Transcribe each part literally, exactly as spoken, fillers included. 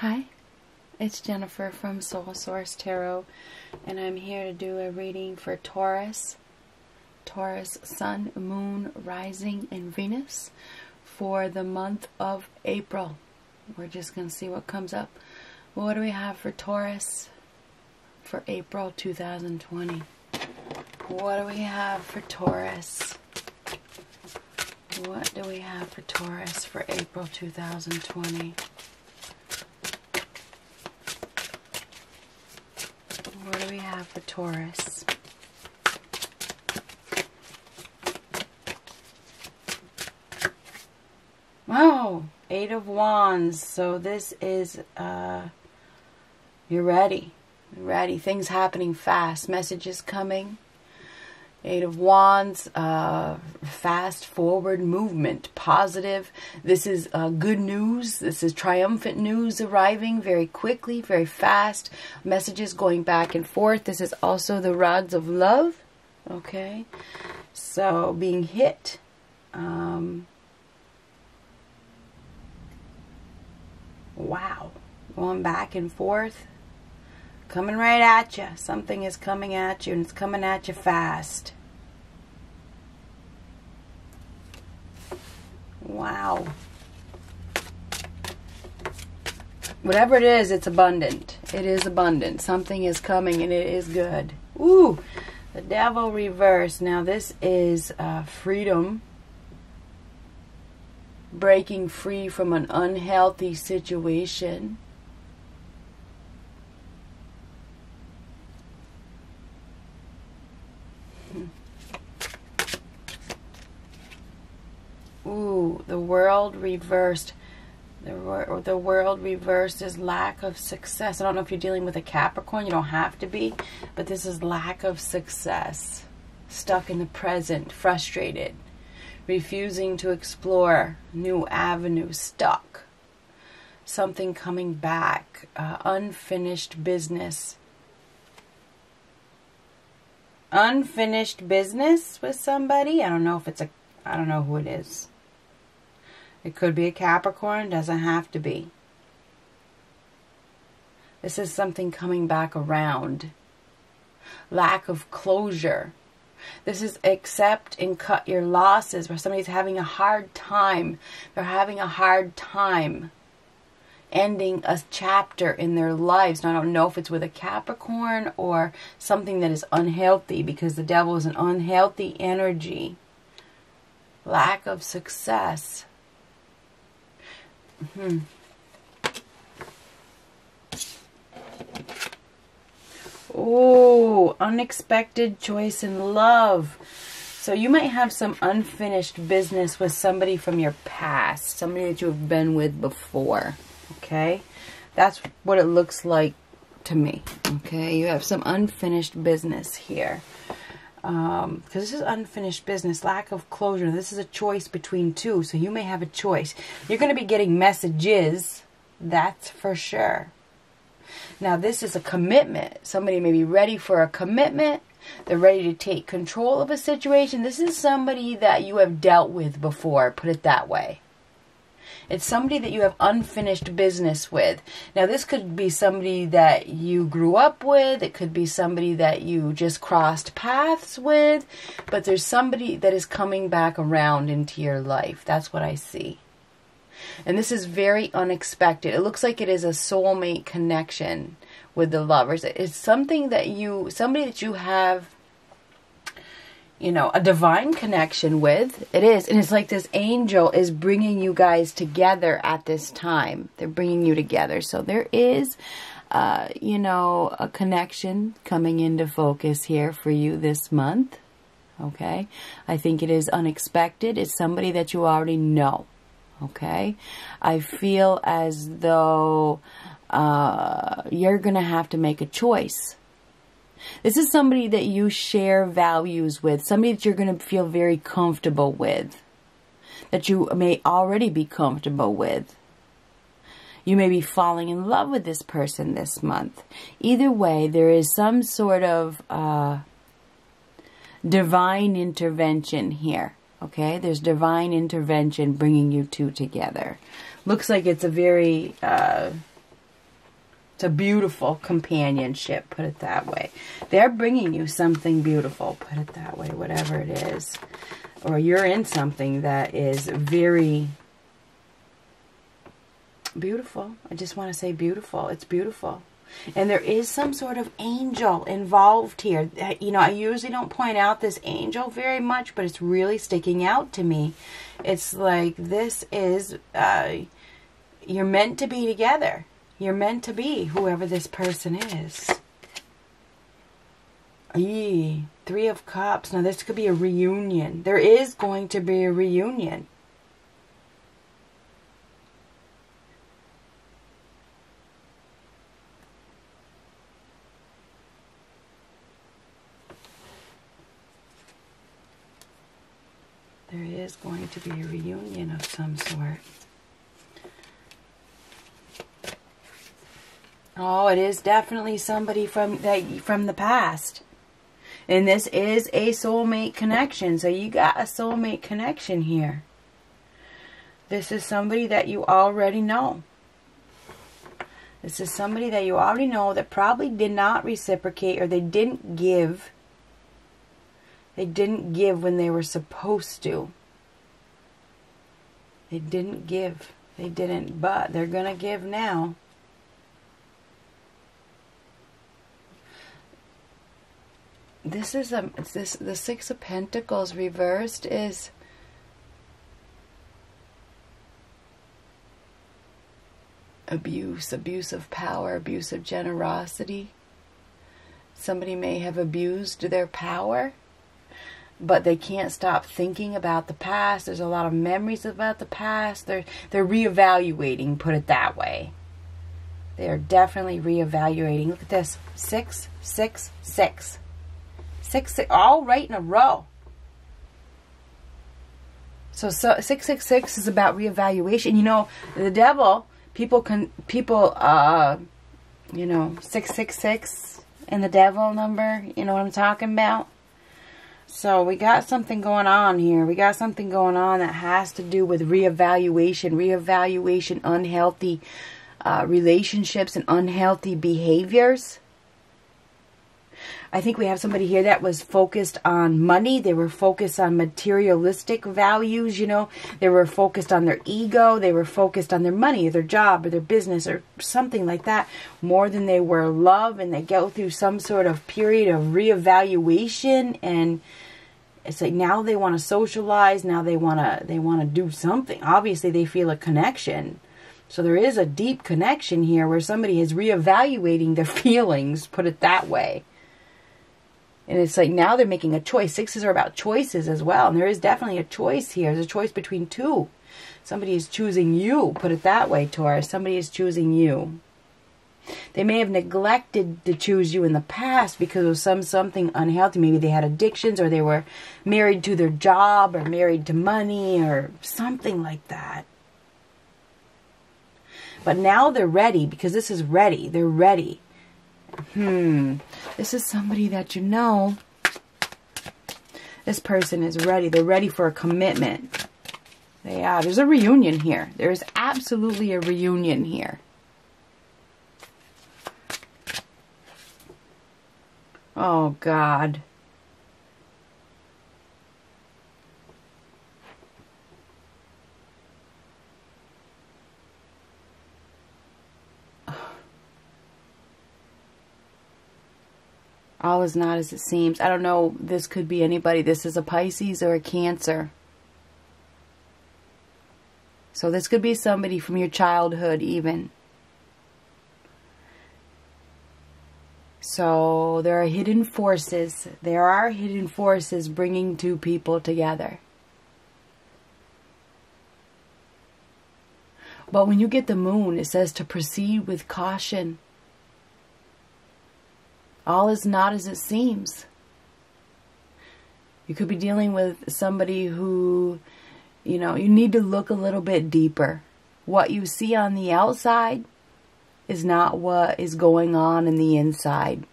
Hi, it's Jennifer from Soul Source Tarot, and I'm here to do a reading for Taurus, Taurus Sun, Moon, Rising, and Venus for the month of April. We're just going to see what comes up. Well, what do we have for Taurus for April two thousand twenty? What do we have for Taurus? What do we have for Taurus for April two thousand twenty? What do we have for Taurus? Wow, Eight of Wands. So this is, uh, you're ready. You're ready. Things happening fast. Messages coming. Eight of Wands, uh, fast forward movement, positive. This is uh, good news. This is triumphant news arriving very quickly, very fast. Messages going back and forth. This is also the rods of love. Okay. So being hit. Um, wow. Going back and forth. Coming right at you. Something is coming at you, and it's coming at you fast. Wow. Whatever it is, it's abundant. It is abundant. Something is coming, and it is good. Ooh, the Devil reverse. Now, this is uh, freedom. Breaking free from an unhealthy situation. Ooh, the world reversed. The, wor the world reversed is lack of success. I don't know if you're dealing with a Capricorn. You don't have to be. But this is lack of success. Stuck in the present. Frustrated. Refusing to explore new avenues. Stuck. Something coming back. Uh, unfinished business. Unfinished business with somebody. I don't know if it's a... I don't know who it is. It could be a Capricorn. Doesn't have to be. This is something coming back around. Lack of closure. This is accept and cut your losses. Where somebody's having a hard time. They're having a hard time ending a chapter in their lives. Now, I don't know if it's with a Capricorn or something that is unhealthy. Because the Devil is an unhealthy energy. Lack of success. Hmm. Oh, unexpected choice in love. So you might have some unfinished business with somebody from your past. Somebody that you have been with before. Okay? That's what it looks like to me. Okay? You have some unfinished business here. Um, because this is unfinished business, lack of closure. This is a choice between two, so you may have a choice. You're going to be getting messages, that's for sure. Now, this is a commitment. Somebody may be ready for a commitment. They're ready to take control of a situation. This is somebody that you have dealt with before, put it that way. It's somebody that you have unfinished business with. Now, this could be somebody that you grew up with. It could be somebody that you just crossed paths with. But there's somebody that is coming back around into your life. That's what I see. And this is very unexpected. It looks like it is a soulmate connection with the lovers. It's something that you, somebody that you have, you know, a divine connection with. It is. And it's like this angel is bringing you guys together at this time. They're bringing you together. So there is, uh, you know, a connection coming into focus here for you this month. Okay. I think it is unexpected. It's somebody that you already know. Okay. I feel as though uh, you're going to have to make a choice. This is somebody that you share values with, somebody that you're going to feel very comfortable with, that you may already be comfortable with. You may be falling in love with this person this month. Either way, there is some sort of uh, divine intervention here, okay? There's divine intervention bringing you two together. Looks like it's a very... Uh, It's a beautiful companionship, put it that way. They're bringing you something beautiful, put it that way, whatever it is. Or you're in something that is very beautiful. I just want to say beautiful. It's beautiful. And there is some sort of angel involved here. You know, I usually don't point out this angel very much, but it's really sticking out to me. It's like this is, uh, you're meant to be together. You're meant to be whoever this person is. Eee, Three of Cups. Now this could be a reunion. There is going to be a reunion. There is going to be a reunion of some sort. Oh, it is definitely somebody from that from the past. And this is a soulmate connection. So you got a soulmate connection here. This is somebody that you already know. This is somebody that you already know that probably did not reciprocate, or they didn't give. They didn't give when they were supposed to. They didn't give. They didn't, but they're going to give now. This is a, this, the Six of Pentacles reversed is abuse, abuse of power, abuse of generosity. Somebody may have abused their power, but they can't stop thinking about the past. There's a lot of memories about the past. They're, they're reevaluating, put it that way. They are definitely reevaluating. Look at this. Six, six, six. Six, six, all right in a row. So, so six six six is about reevaluation. You know, the devil, people can, people, uh, you know, six six six and the devil number, you know what I'm talking about? So we got something going on here. We got something going on that has to do with reevaluation, reevaluation, unhealthy uh, relationships and unhealthy behaviors. I think we have somebody here that was focused on money. They were focused on materialistic values, you know. They were focused on their ego. They were focused on their money, their job, or their business, or something like that, more than they were love. And they go through some sort of period of reevaluation, and it's like now they want to socialize. Now they want to they want to do something. Obviously, they feel a connection. So there is a deep connection here where somebody is reevaluating their feelings, put it that way. And it's like now they're making a choice. Sixes are about choices as well. And there is definitely a choice here. There's a choice between two. Somebody is choosing you. Put it that way, Taurus. Somebody is choosing you. They may have neglected to choose you in the past because of some something unhealthy. Maybe they had addictions, or they were married to their job, or married to money, or something like that. But now they're ready, because this is ready. They're ready. Hmm. This is somebody that you know. This person is ready. They're ready for a commitment. They are. There's a reunion here. There is absolutely a reunion here. Oh, God. All is not as it seems. I don't know. This could be anybody. This is a Pisces or a Cancer. So this could be somebody from your childhood even. So there are hidden forces. There are hidden forces bringing two people together. But when you get the moon, it says to proceed with caution. All is not as it seems. You could be dealing with somebody who, you know, you need to look a little bit deeper. What you see on the outside is not what is going on in the inside.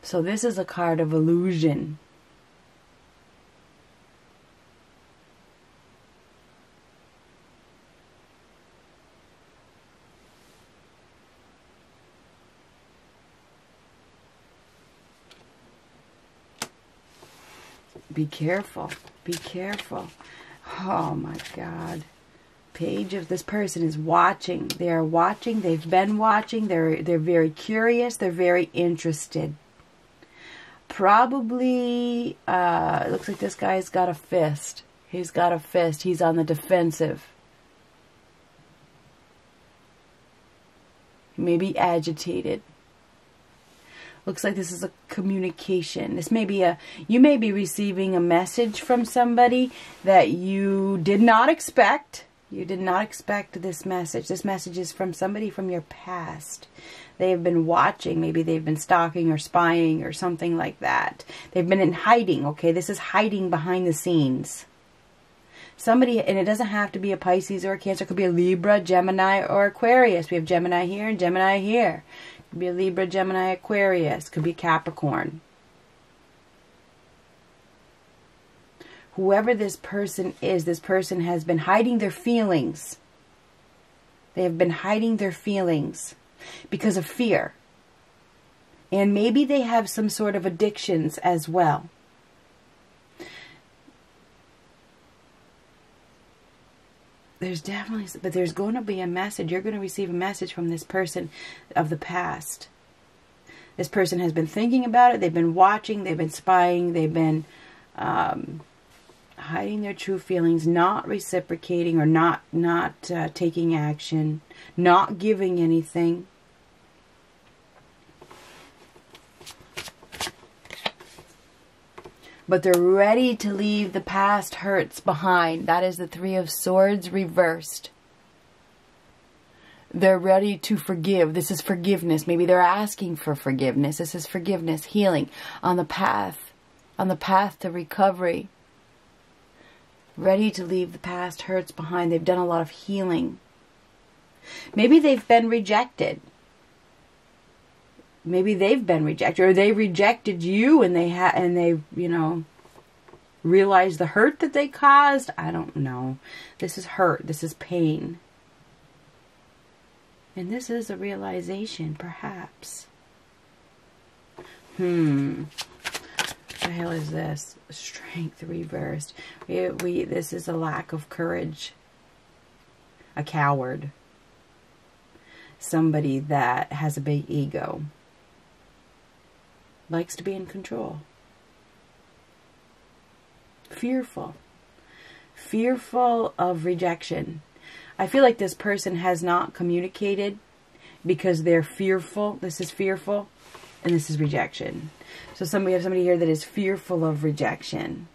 So this is a card of illusion. Be careful. Be careful. Oh, my God. Page of this person is watching. They are watching. They've been watching. They're, they're very curious. They're very interested. Probably, uh, it looks like this guy's got a fist. He's got a fist. He's on the defensive. Maybe agitated. Looks like this is a communication. This may be a, you may be receiving a message from somebody that you did not expect. You did not expect this message. This message is from somebody from your past. They have been watching. Maybe they've been stalking or spying or something like that. They've been in hiding, okay? This is hiding behind the scenes. Somebody, and it doesn't have to be a Pisces or a Cancer. It could be a Libra, Gemini, or Aquarius. We have Gemini here and Gemini here. It could be a Libra, Gemini, Aquarius. It could be Capricorn. Whoever this person is, this person has been hiding their feelings. They have been hiding their feelings because of fear. And maybe they have some sort of addictions as well. There's definitely, but there's going to be a message. You're going to receive a message from this person of the past. This person has been thinking about it. They've been watching. They've been spying. They've been um, hiding their true feelings, not reciprocating or not, not uh, taking action, not giving anything. But they're ready to leave the past hurts behind. That is the Three of Swords reversed. They're ready to forgive. This is forgiveness. Maybe they're asking for forgiveness. This is forgiveness, healing on the path, on the path to recovery. Ready to leave the past hurts behind. They've done a lot of healing. Maybe they've been rejected. Maybe they've been rejected, or they rejected you, and they ha and they, you know, realized the hurt that they caused. I don't know. This is hurt. This is pain. And this is a realization, perhaps. Hmm. What the hell is this? Strength reversed. We we. This is a lack of courage. A coward. Somebody that has a big ego. Likes to be in control. Fearful. Fearful of rejection. I feel like this person has not communicated because they're fearful. This is fearful, and this is rejection. So somebody, we have somebody here that is fearful of rejection.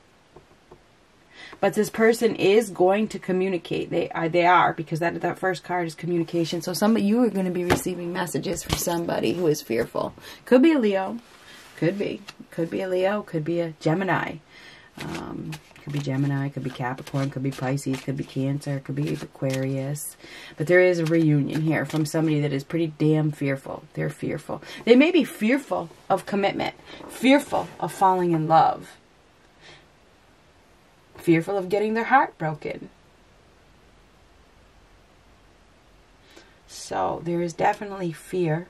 But this person is going to communicate. They are, they are, because that, that first card is communication. So somebody, you are going to be receiving messages from somebody who is fearful. Could be a Leo. Could be. Could be a Leo. Could be a Gemini. Um, could be Gemini. Could be Capricorn. Could be Pisces. Could be Cancer. Could be Aquarius. But there is a reunion here from somebody that is pretty damn fearful. They're fearful. They may be fearful of commitment. Fearful of falling in love. Fearful of getting their heart broken. So there is definitely fear.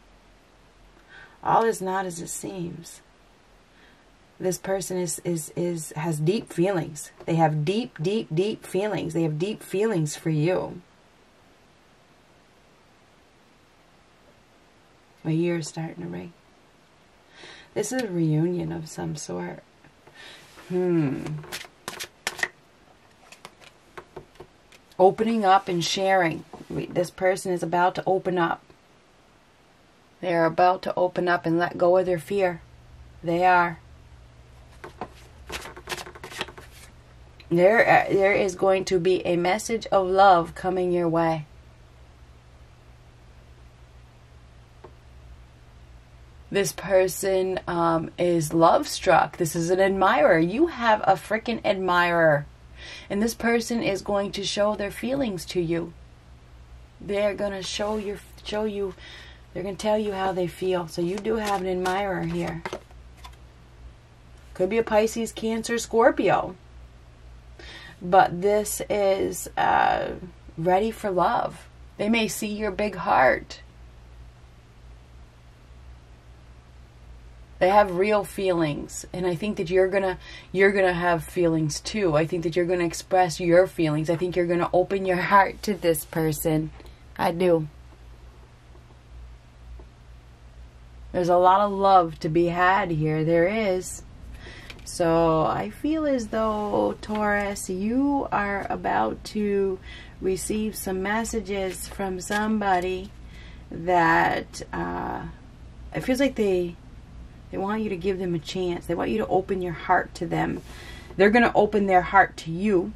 All is not as it seems. This person is, is, is, has deep feelings. They have deep, deep, deep feelings. They have deep feelings for you. My year is starting to ring. This is a reunion of some sort. Hmm. Opening up and sharing. This person is about to open up. They are about to open up and let go of their fear. They are. There, uh, there is going to be a message of love coming your way. This person um, is love-struck. This is an admirer. You have a freaking admirer. And this person is going to show their feelings to you. They're going to show your, show you... They're going to tell you how they feel. So you do have an admirer here. Could be a Pisces, Cancer, Scorpio. But this is uh, ready for love. They may see your big heart. They have real feelings, and I think that you're gonna you're gonna have feelings too. I think that you're gonna express your feelings. I think you're gonna open your heart to this person. I do. There's a lot of love to be had here. There is. So I feel as though, Taurus, you are about to receive some messages from somebody that uh, it feels like they they want you to give them a chance. They want you to open your heart to them. They're going to open their heart to you.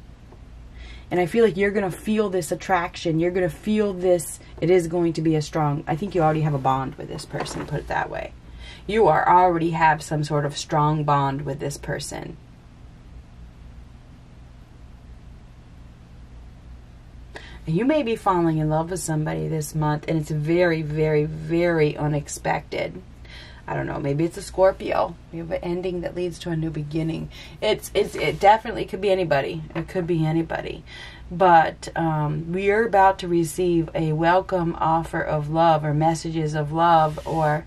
And I feel like you're going to feel this attraction. You're going to feel this. It is going to be a strong... I think you already have a bond with this person, put it that way. You are already have some sort of strong bond with this person. And you may be falling in love with somebody this month, and it's very, very, very unexpected. I don't know, maybe it's a Scorpio. You have an ending that leads to a new beginning. It's, it's, it definitely could be anybody. It could be anybody. But um, we are about to receive a welcome offer of love, or messages of love, or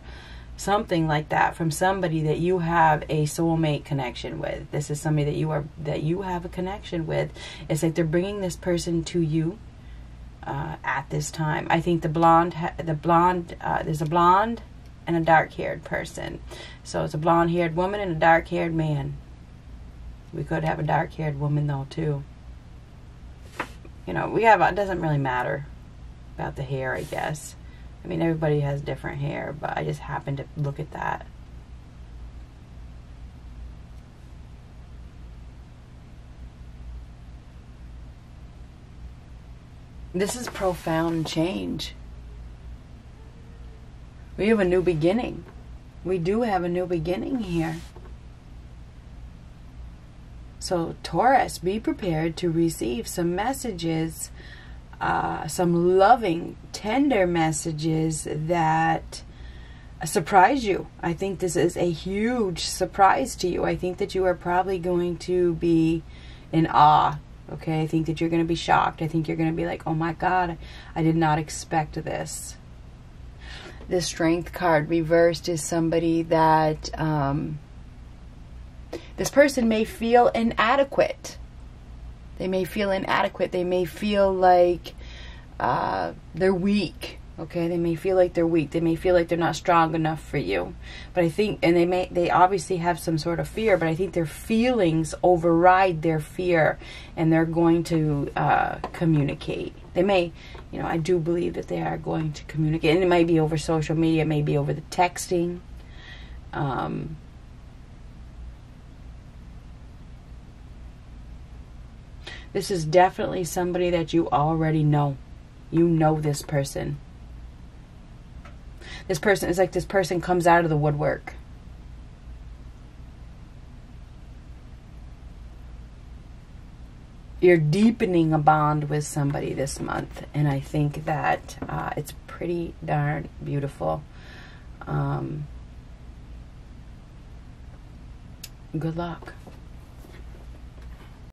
something like that, from somebody that you have a soulmate connection with. This is somebody that you are that you have a connection with. It's like they're bringing this person to you uh, at this time. I think the blonde, ha the blonde, uh, there's a blonde and a dark-haired person. So it's a blonde-haired woman and a dark-haired man. We could have a dark-haired woman though too. You know, we have. It doesn't really matter about the hair, I guess. I mean, everybody has different hair, but I just happened to look at that. This is profound change. We have a new beginning. We do have a new beginning here. So, Taurus, be prepared to receive some messages. Uh, some loving, tender messages that surprise you. I think this is a huge surprise to you. I think that you are probably going to be in awe. Okay, I think that you're going to be shocked. I think you're going to be like, oh my God, I did not expect this. The Strength card reversed is somebody that um, this person may feel inadequate. They may feel inadequate. They may feel like uh, they're weak. Okay, they may feel like they're weak. They may feel like they're not strong enough for you. But I think, and they may, they obviously have some sort of fear. But I think their feelings override their fear, and they're going to uh, communicate. They may, you know, I do believe that they are going to communicate, and it might be over social media. It may be over the texting. Um. This is definitely somebody that you already know. You know this person. This person is like this person comes out of the woodwork. You're deepening a bond with somebody this month, and I think that uh, it's pretty darn beautiful. Um, good luck.